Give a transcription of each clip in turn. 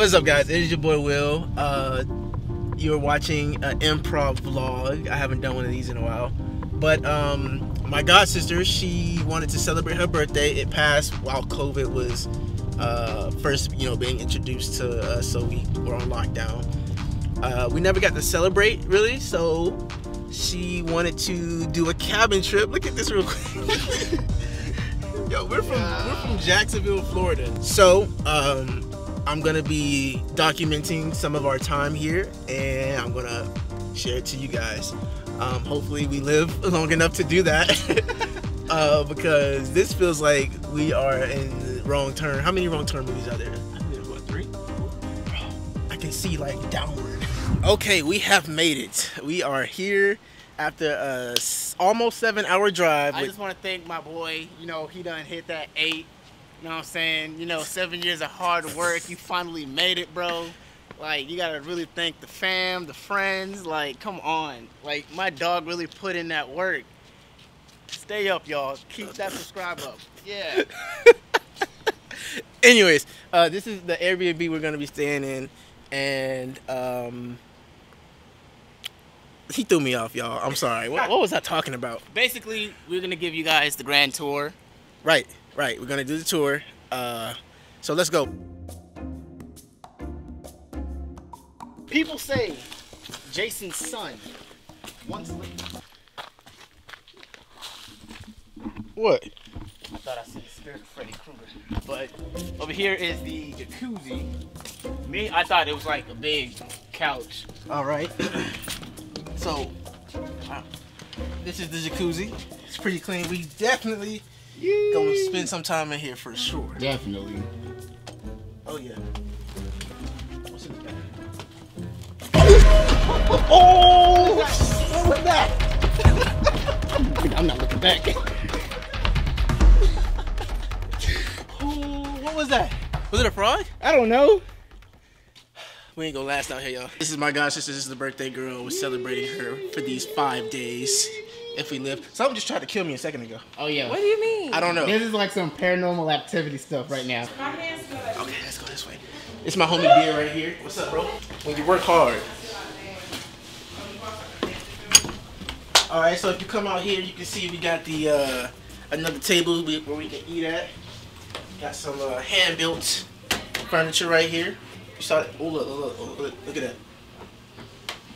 What's up, guys? It is your boy Will. You're watching an improv vlog. I haven't done one of these in a while, but my god sister, she wanted to celebrate her birthday. It passed while COVID was first, being introduced to us, so we were on lockdown. We never got to celebrate really, so she wanted to do a cabin trip. Look at this real quick. Yo, we're from Jacksonville, Florida. So I'm gonna be documenting some of our time here, and I'm gonna share it to you guys. Hopefully we live long enough to do that. Because this feels like we are in the Wrong Turn. How many Wrong Turn movies are there? I think there's what, 3, 4? Bro, I can see like downward. Okay, we have made it. We are here after a almost 7-hour drive. I just want to thank my boy. He done hit that 8. You know what I'm saying? 7 years of hard work. You finally made it, bro. You gotta really thank the fam, the friends. Come on. My dog really put in that work. Stay up, y'all. Keep that subscribe up. Yeah. Anyways, this is the Airbnb we're gonna be staying in, and he threw me off, y'all. I'm sorry. What was I talking about? Basically, we're gonna give you guys the grand tour. Right. Right, we're gonna do the tour, so let's go. People say Jason's son once lived. What? I thought I said the spirit of Freddy Krueger, but over here is the jacuzzi. Me, I thought it was like a big couch. All right. So this is the jacuzzi. It's pretty clean. We definitely gonna spend some time in here for sure. Definitely. Oh yeah. What's in this bag? Oh! What was that? I'm not looking back. Oh, what was that? Was it a frog? I don't know. We ain't gonna last out here, y'all. This is my god sister. This is the birthday girl. We're celebrating her for these 5 days. If we live. Someone just tried to kill me a second ago. Oh yeah. What do you mean? I don't know. This is like some paranormal activity stuff right now. My hands good. Okay, let's go this way. It's my homie Beer right here. What's up, bro? When you work hard. All right, so if you come out here, you can see we got the another table where we can eat at. Got some hand-built furniture right here. You saw that? Oh, look at that.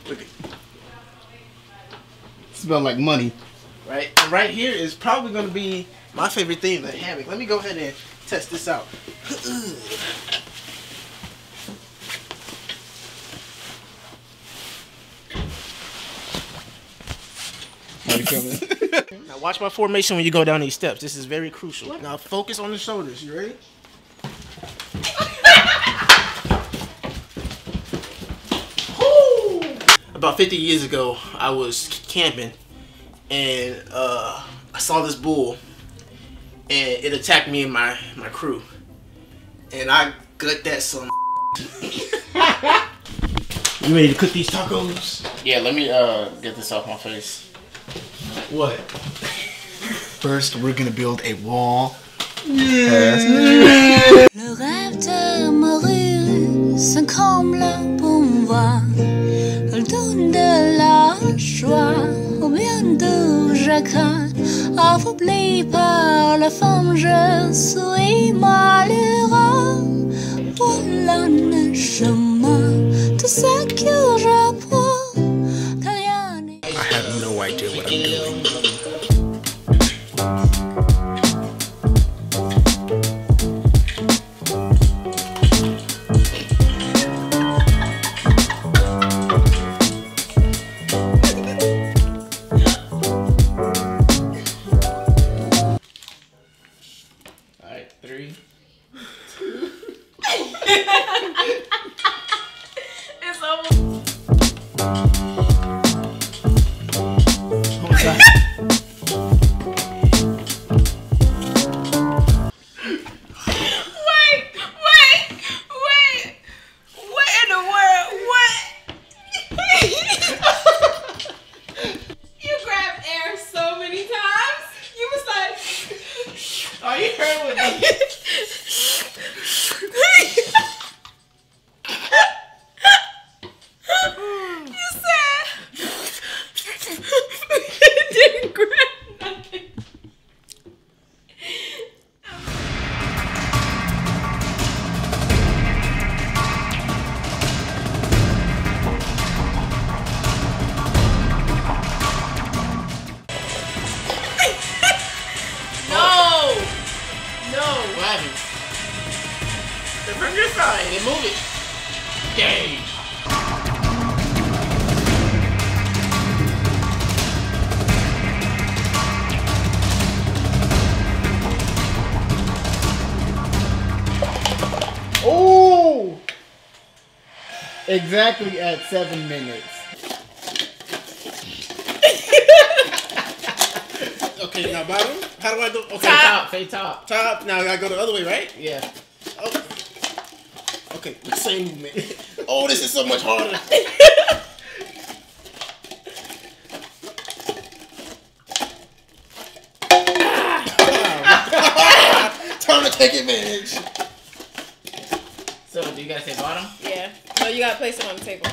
Look at that. Smell like money, right? And right here is probably gonna be my favorite thing, the hammock. Let me go ahead and test this out. Now watch my formation when you go down these steps. This is very crucial. What? Now focus on the shoulders. You ready? About 50 years ago, I was camping, and I saw this bull, and it attacked me and my crew, and I gut that son. You ready to cook these tacos? Yeah, let me get this off my face. What? First, we're gonna build a wall. Yeah. Le rêve de ma rue se comble pour moi. Elle donne de la joie au bien de chacun. Affaibli par la femme, je suis malheureux. Voilà le chemin, tout ce que j'apprends. I have no idea what I'm doing. on your side and move it. Dang. Oh! Exactly at 7 minutes. Okay, now bottom. How do I do? Okay, top. Say top. Top. Now I gotta go the other way, right? Yeah. Oh. Okay, the same movement. Oh, this is so much harder. Time to take advantage. So, do you gotta say bottom? Yeah. No, you gotta place it on the table.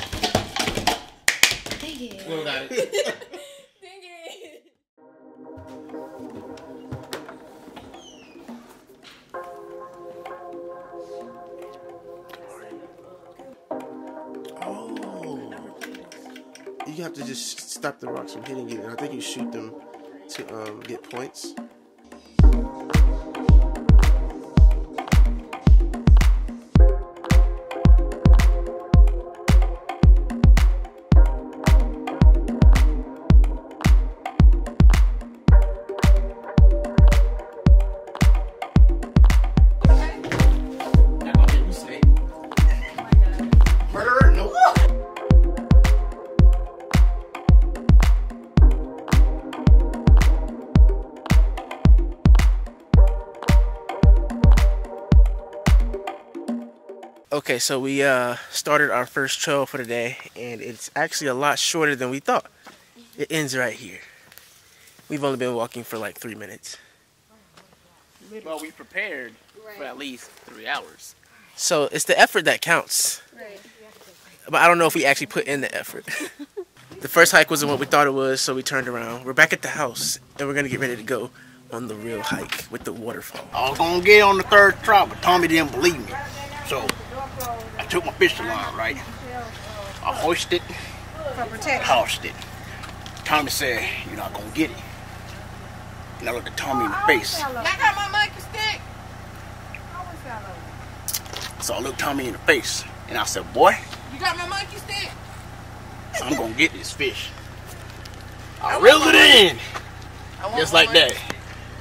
Dang it. We got it. You have to just stop the rocks from hitting you, and I think you shoot them to get points. Okay, so we started our first trail for the day, and it's actually a lot shorter than we thought. It ends right here. We've only been walking for like 3 minutes. Well, we prepared for at least 3 hours. So it's the effort that counts. Right. But I don't know if we actually put in the effort. The first hike wasn't what we thought it was, so we turned around. We're back at the house, and we're going to get ready to go on the real hike with the waterfall. I was going to get on the third try, but Tommy didn't believe me. So I took my fishing line, right? I hoisted it, tossed it. Tommy said, "You're not gonna get it." And I looked at Tommy in the face. I got my monkey stick. So I looked Tommy in the face and I said, "Boy, you got my monkey stick? I'm gonna get this fish." I reeled it in, just like that.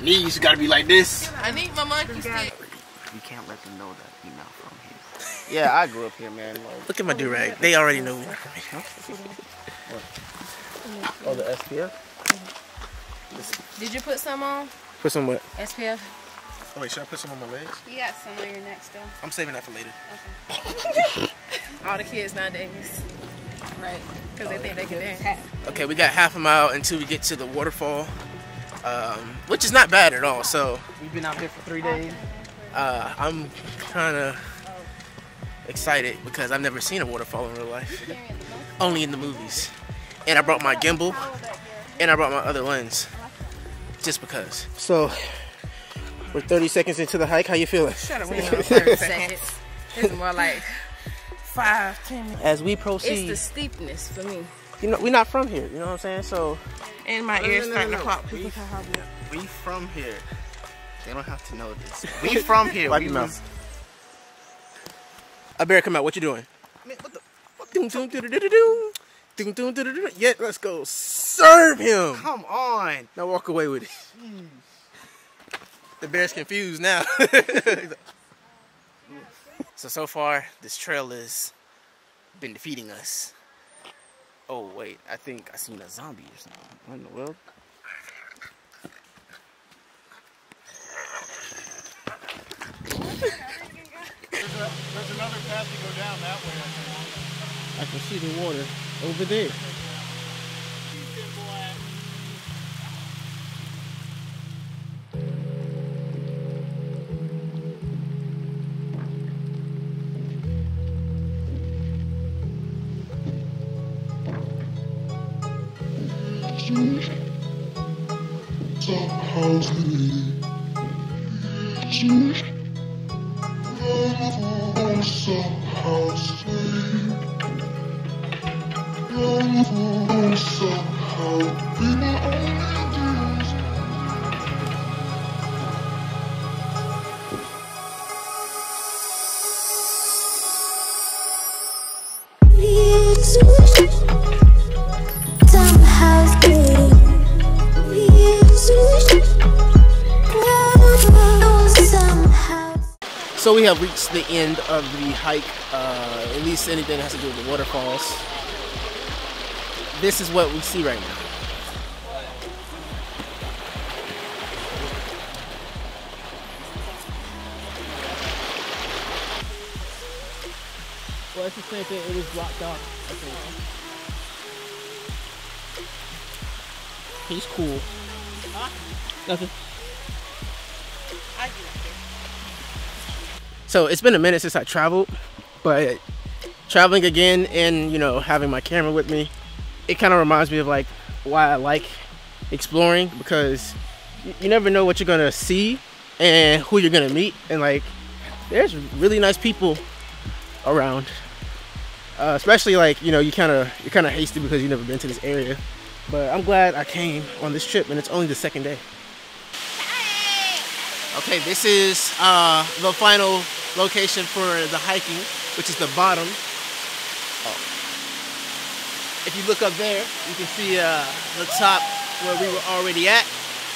Knees gotta be like this. I need my monkey stick. You can't let them know that you're not from here. Yeah, I grew up here, man. Like, look at my do-rag. They already know we're not from here. Oh, the SPF? Did you put some on? Put some what? SPF. Oh, wait, should I put some on my legs? You got some on your neck still. I'm saving that for later. Okay. All the kids nowadays. Right. Because they think they can dance. Okay, we got half a mile until we get to the waterfall, which is not bad at all. So we've been out here for 3 days. I'm kind of excited because I've never seen a waterfall in real life, only in the movies. And I brought my gimbal, and I brought my other lens, just because. So, we're 30 seconds into the hike. How you feeling? Shut up, we ain't 30 seconds. It's more like 5, 10 minutes. As we proceed. It's the steepness for me. You know, we're not from here, you know what I'm saying? So, and my ears starting to pop. We from here. They don't have to know this. We from here. Wipe your mouth. I better come out. What you doing? Man, what the fuck? Yeah, let's go serve him. Come on. Now walk away with it. Mm. The bear's confused now. So far, this trail has been defeating us. Oh, wait. I think I seen a zombie or something. What in the world? There's another path to go down that way. I can see the water over there. So we have reached the end of the hike, at least anything that has to do with the waterfalls. This is what we see right now. Well, it's the same thing, it was blocked off. Okay. He's cool. Huh? Nothing. So it's been a minute since I traveled, but traveling again and, you know, having my camera with me, it kind of reminds me of like why I like exploring, because you never know what you're gonna see and who you're gonna meet, and like there's really nice people around, especially like, you know, you're kind of hasty because you've never been to this area. But I'm glad I came on this trip, and it's only the second day. Okay, this is the final location for the hiking, which is the bottom. Oh. If you look up there, you can see the top where we were already at,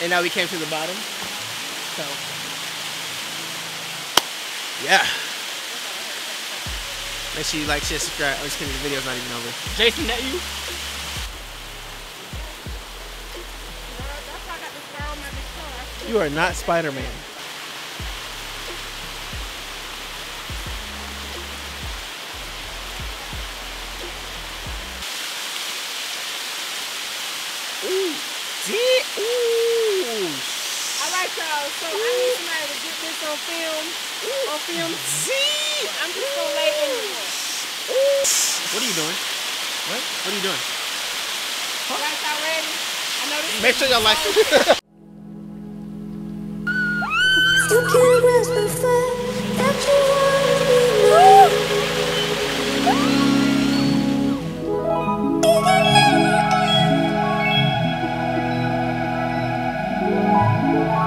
and now we came to the bottom. So, yeah. Make sure you like, share, subscribe. Oh, just kidding, the video's not even over. Jason, that you? You are not Spider-Man. Ooh, ooh. All right, y'all. So ooh. I need somebody to get this on film. Ooh. On film. I'm just gonna lay in here. Ooh. What are you doing? What? What are you doing? Huh? Lights out ready. I know this. Make sure y'all like it. You can't grasp the fact that you want to be loved. You can never end.